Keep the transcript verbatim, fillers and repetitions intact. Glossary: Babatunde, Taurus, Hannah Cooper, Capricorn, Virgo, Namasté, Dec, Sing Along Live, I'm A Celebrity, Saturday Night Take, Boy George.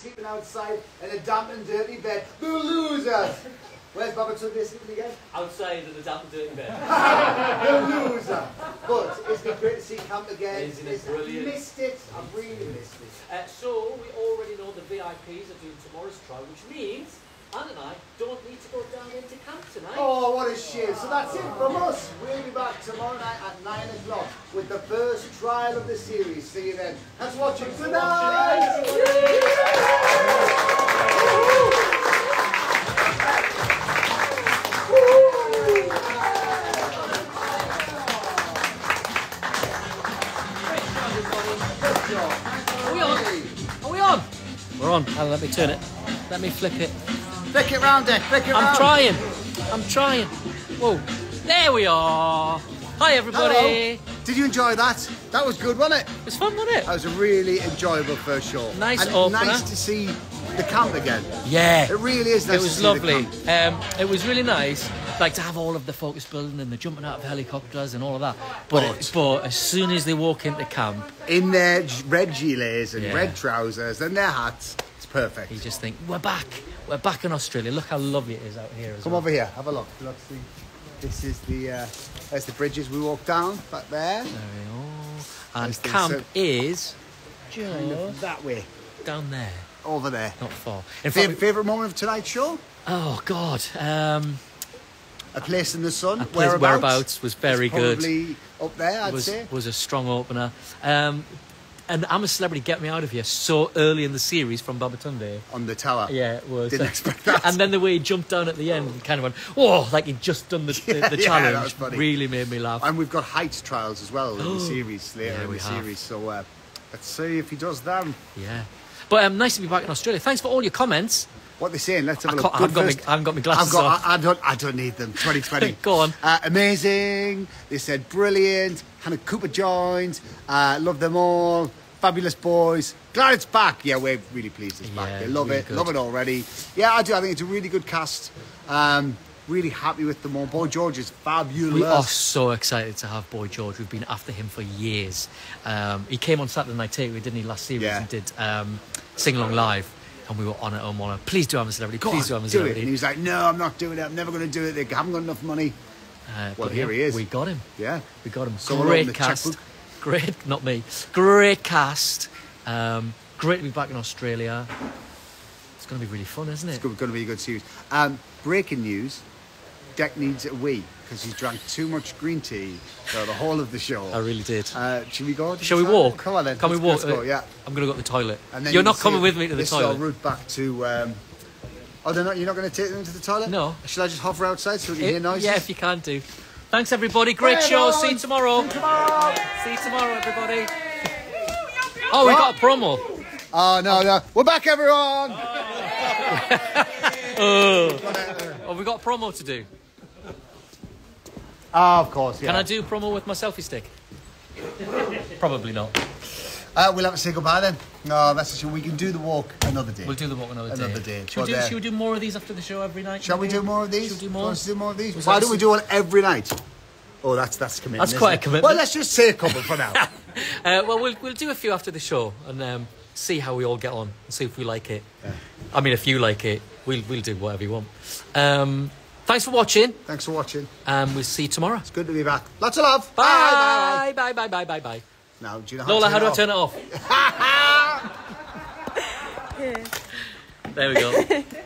sleeping outside in a damp and dirty bed. The losers! Where's Babatunde sleeping again? Outside in a damp and dirty bed. The loser! But it's been great to see camp again. Isn't it brilliant? I've missed it. I've really missed it. Uh, so, we already know the V I Ps are doing tomorrow's trial, which means Anne and I don't need to go down into camp tonight. Oh, what a shame. So that's it from us. We'll be back tomorrow night at nine o'clock with the first trial of the series. See you then. That's watching tonight. Are we on? Are we on? We're on. Oh, let me turn it. Let me flip it. Flick it round, Dec, flick it round. I'm trying, I'm trying. Whoa, there we are. Hi everybody. Hello. Did you enjoy that? That was good, wasn't it? It was fun, wasn't it? That was a really enjoyable first show. Nice and opener. Nice to see the camp again. Yeah. It really is nice It was to see lovely. The camp. Um, it was really nice, like to have all of the focus building and the jumping out of helicopters and all of that. But, but, but as soon as they walk into camp. In their red gilets and yeah. red trousers and their hats. Perfect. You just think, we're back. We're back in Australia. Look how lovely it is out here as Come well. Over here. Have a look. Look, see. This is the, uh, there's the bridges we walked down back there. There we are. And there's camp so is just kind of that way. Down there. Over there. Not far. In fact, favourite moment of tonight's show? Oh, God. Um... A place in the sun. A place whereabouts, whereabouts was very good. Probably up there, I'd was, say. Was a strong opener. Um... And I'm a Celebrity, Get Me Out of Here so early in the series from Babatunde. On the tower. Yeah, it was. Didn't expect that. And then the way he jumped down at the end and kind of went, oh, like he'd just done the, yeah, the, the yeah, challenge. That was funny. Really made me laugh. And we've got heights trials as well in the series, later yeah, in the have. series. So uh, let's see if he does them. Yeah. But um, nice to be back in Australia. Thanks for all your comments. What they're saying, let's have a look. I haven't got, me, I haven't got my glasses I've got, on. I, I, don't, I don't need them. twenty twenty. Go on. Uh, amazing. They said brilliant. Hannah Cooper joined. Uh, love them all. Fabulous boys. Glad it's back. Yeah, we're really pleased it's yeah, back. They love really it. Good. Love it already. Yeah, I do. I think it's a really good cast. Um, really happy with them all. Boy George is fabulous. We are so excited to have Boy George. We've been after him for years. Um, he came on Saturday Night Take, didn't he, last series? Yeah. And did um, Sing Along Live. And we were on it on one. Please do I'm a Celebrity. Go Please on, do I'm a Celebrity. Do it. And he was like, no, I'm not doing it. I'm never going to do it. They haven't got enough money. Uh, well, here yeah, he is. We got him. Yeah. We got him. So great cast. Checkbook. Great, not me. Great cast. Um, great to be back in Australia. It's going to be really fun, isn't it? It's going to be a good series. Um, breaking news. Dec needs a wee because he's drank too much green tea for the whole of the show. I really did. Uh, should we go? Shall we walk? Come on then. Can let's, we walk? Go. Yeah. I'm going to go to the toilet. And then you're not coming with me to the toilet. This route back to. Um... Oh, they're not. You're not going to take them to the toilet. No. Should I just hover outside so you hear noises? Yeah, if you can do. Thanks everybody. Great Bye, show. Everyone. See you tomorrow. See you tomorrow. See you tomorrow, everybody. Oh, we got a promo. Oh no, no. We're back, everyone. Oh, oh we got a promo to do. Ah, oh, of course, yeah. Can I do promo with my selfie stick? Probably not. Uh, we'll have to say goodbye then. No, that's a show. We can do the walk another day. We'll do the walk another, another day. day. Should, we do, should we do more of these after the show every night? Shall we do more of these? Shall we do more? Let's do more of these. Why don't we do one every night? Oh, that's that's a commitment. That's quite a commitment. Well, let's just say a couple for now. uh, well, well, we'll do a few after the show and um, see how we all get on and see if we like it. Yeah. I mean, if you like it, we'll, we'll do whatever you want. Um... Thanks for watching. Thanks for watching. Um, we'll see you tomorrow. It's good to be back. Lots of love. Bye. Bye, bye, bye, bye, bye, bye. Now, do you know how Lola, to how do I turn it off? There we go.